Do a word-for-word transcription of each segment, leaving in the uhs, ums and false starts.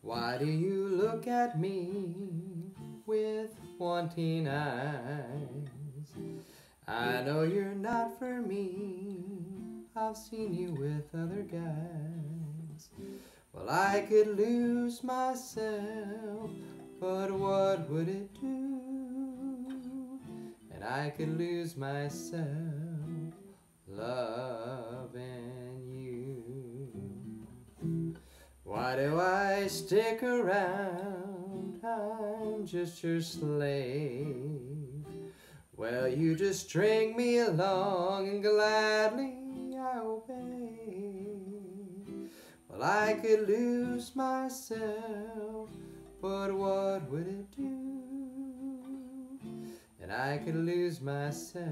Why do you look at me with wanting eyes? I know you're not for me, I've seen you with other guys. Well, I could lose myself, but what would it do? And I could lose myself loving you. Why do I stick around? I'm just your slave. Well, you just string me along and gladly I obey. Well, I could lose myself, but what would it do? And I could lose myself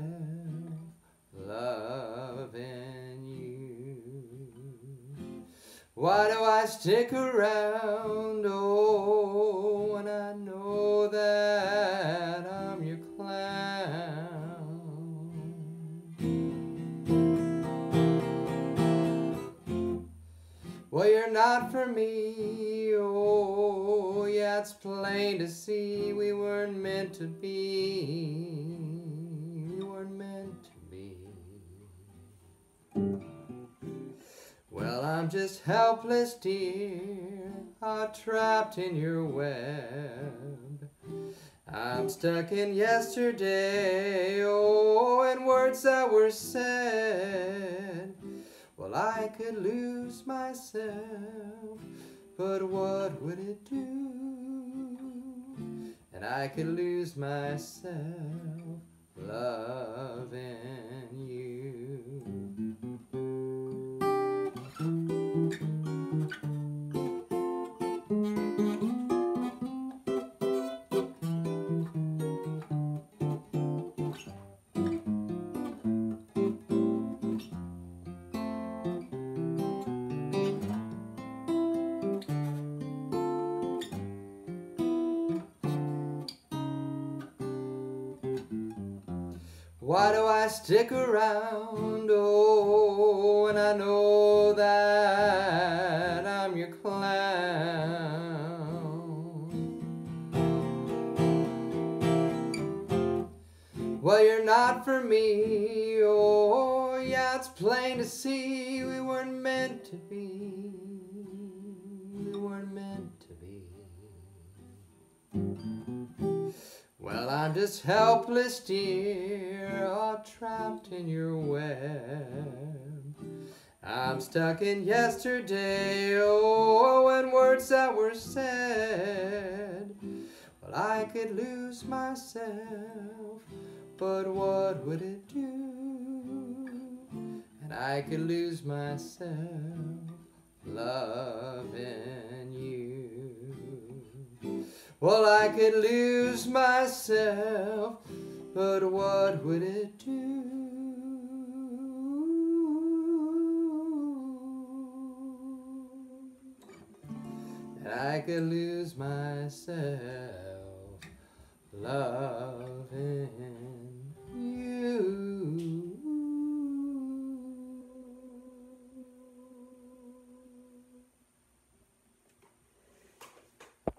loving you. Why do I stick around? Oh, when I know that I'm your clown. Well, you're not for me. Oh, yeah, it's plain to see we weren't meant to be. We weren't meant to be. Well, I'm just helpless, dear, I'm trapped in your web. I'm stuck in yesterday, oh, and words that were said. Well, I could lose myself, but what would it do? And I could lose myself loving you. Why do I stick around, oh, when I know that I'm your clown? Well, you're not for me, oh, yeah, it's plain to see we weren't meant to be, we weren't meant to be. Well, I'm just helpless, dear, all trapped in your web. I'm stuck in yesterday, oh, and words that were said. Well, I could lose myself, but what would it do? And I could lose myself loving you. Well, I could lose myself, but what would it do? And I could lose myself loving.